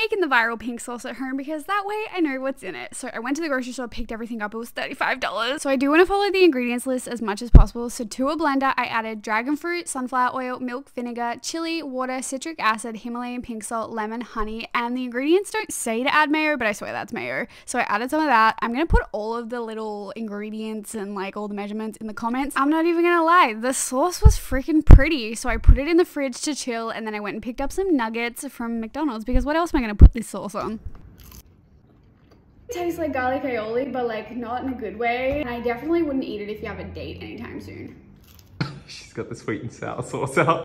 making the viral pink salsa at Herne because that way I know what's in it. So I went to the grocery store, picked everything up. It was $35. So I do want to follow the ingredients list as much as possible. So to a blender, I added dragon fruit, sunflower oil, milk, vinegar, chili, water, citric acid, Himalayan pink salt, lemon, honey, and the ingredients don't say to add mayo, but I swear that's mayo. So I added some of that. I'm going to put all of the little ingredients and like all the measurements in the comments. I'm not even going to lie. The sauce was freaking pretty. So I put it in the fridge to chill, and then I went and picked up some nuggets from McDonald's because what else am I going to put this sauce on? It tastes like garlic aioli, but like not in a good way. And I definitely wouldn't eat it if you have a date anytime soon. She's got the sweet and sour sauce out.